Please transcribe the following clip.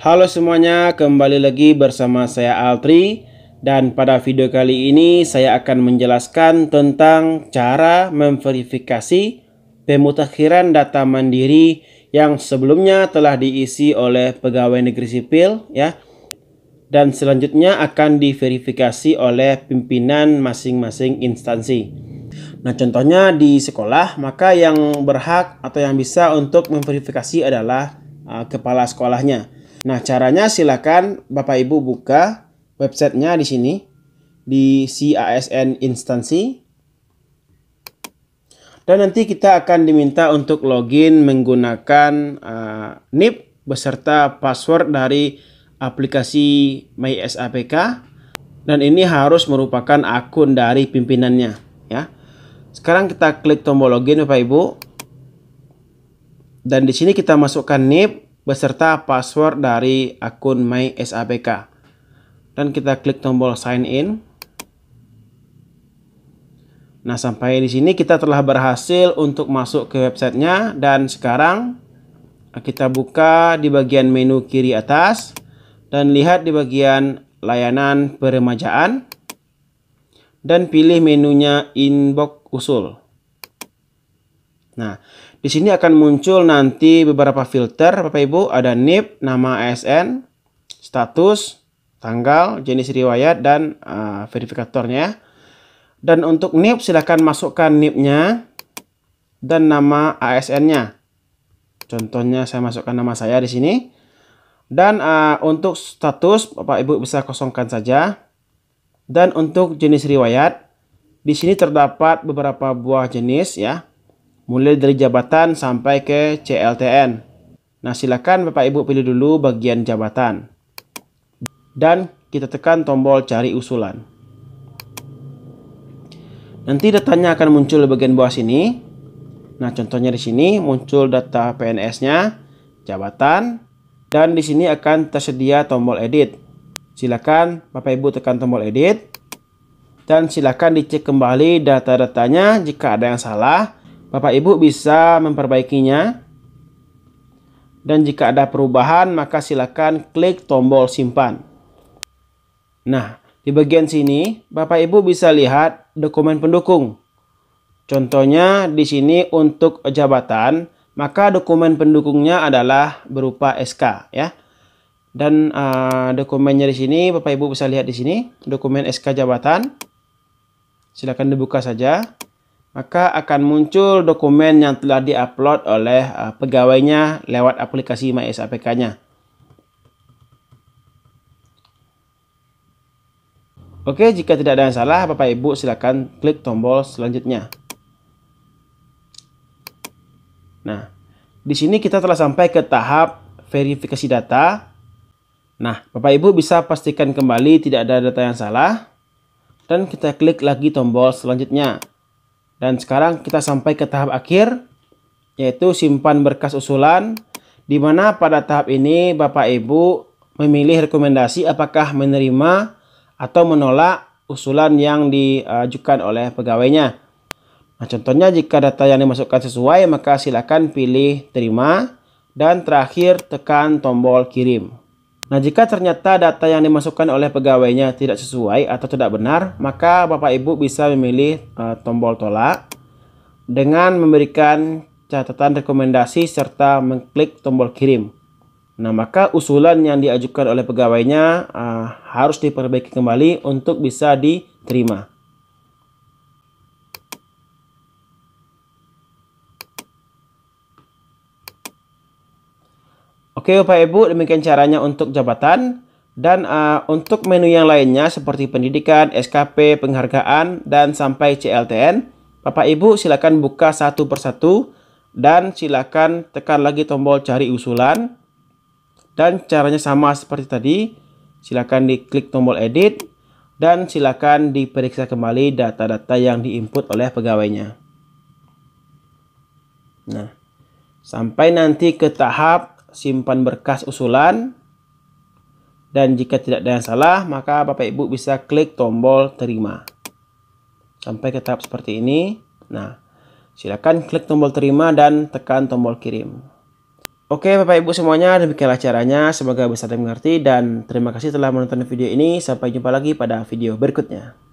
Halo semuanya, kembali lagi bersama saya Altri. Dan pada video kali ini saya akan menjelaskan tentang cara memverifikasi pemutakhiran data mandiri yang sebelumnya telah diisi oleh pegawai negeri sipil, ya. Dan selanjutnya akan diverifikasi oleh pimpinan masing-masing instansi. Nah, contohnya di sekolah, maka yang berhak atau yang bisa untuk memverifikasi adalah kepala sekolahnya. Nah, caranya silakan Bapak Ibu buka websitenya di sini di SIASN Instansi. Dan nanti kita akan diminta untuk login menggunakan NIP beserta password dari aplikasi MySAPK, dan ini harus merupakan akun dari pimpinannya, ya. Sekarang kita klik tombol login Bapak Ibu. Dan di sini kita masukkan NIP beserta password dari akun MySAPK. Dan kita klik tombol sign in. Nah, sampai di sini kita telah berhasil untuk masuk ke websitenya. Dan sekarang kita buka di bagian menu kiri atas dan lihat di bagian layanan peremajaan dan pilih menunya inbox usul. Nah, di sini akan muncul nanti beberapa filter Bapak Ibu, ada NIP, nama ASN, status, tanggal, jenis riwayat, dan verifikatornya. Dan untuk NIP silahkan masukkan NIP-nya dan nama ASN-nya. Contohnya saya masukkan nama saya di sini. Dan untuk status Bapak Ibu bisa kosongkan saja. Dan untuk jenis riwayat di sini terdapat beberapa buah jenis, ya. Mulai dari jabatan sampai ke CLTN. Nah, silakan Bapak Ibu pilih dulu bagian jabatan. Dan kita tekan tombol cari usulan. Nanti datanya akan muncul di bagian bawah sini. Nah, contohnya di sini muncul data PNS-nya, jabatan, dan di sini akan tersedia tombol edit. Silakan Bapak Ibu tekan tombol edit. Dan silakan dicek kembali data-datanya jika ada yang salah. Bapak Ibu bisa memperbaikinya. Dan jika ada perubahan, maka silakan klik tombol simpan. Nah, di bagian sini Bapak Ibu bisa lihat dokumen pendukung. Contohnya di sini untuk jabatan, maka dokumen pendukungnya adalah berupa SK, ya. Dan dokumennya di sini Bapak Ibu bisa lihat di sini, dokumen SK jabatan. Silakan dibuka saja. Maka akan muncul dokumen yang telah diupload oleh pegawainya lewat aplikasi MySAPK-nya. Oke, jika tidak ada yang salah, Bapak Ibu silakan klik tombol selanjutnya. Nah, di sini kita telah sampai ke tahap verifikasi data. Nah, Bapak Ibu bisa pastikan kembali tidak ada data yang salah. Dan kita klik lagi tombol selanjutnya. Dan sekarang kita sampai ke tahap akhir, yaitu simpan berkas usulan, di mana pada tahap ini Bapak Ibu memilih rekomendasi apakah menerima atau menolak usulan yang diajukan oleh pegawainya. Nah, contohnya jika data yang dimasukkan sesuai, maka silakan pilih terima dan terakhir tekan tombol kirim. Nah, jika ternyata data yang dimasukkan oleh pegawainya tidak sesuai atau tidak benar, maka Bapak Ibu bisa memilih tombol tolak dengan memberikan catatan rekomendasi serta mengklik tombol kirim. Nah, maka usulan yang diajukan oleh pegawainya harus diperbaiki kembali untuk bisa diterima. Oke Bapak Ibu, demikian caranya untuk jabatan. Dan untuk menu yang lainnya seperti pendidikan, SKP, penghargaan, dan sampai CLTN, Bapak Ibu silakan buka satu persatu dan silakan tekan lagi tombol cari usulan. Dan caranya sama seperti tadi, silakan diklik tombol edit dan silakan diperiksa kembali data-data yang diinput oleh pegawainya. Nah, sampai nanti ke tahap simpan berkas usulan, dan jika tidak ada yang salah, maka Bapak Ibu bisa klik tombol terima sampai ke tahap seperti ini. Nah, silakan klik tombol terima dan tekan tombol kirim. Oke Bapak Ibu semuanya, demikianlah caranya. Semoga bisa dimengerti dan terima kasih telah menonton video ini. Sampai jumpa lagi pada video berikutnya.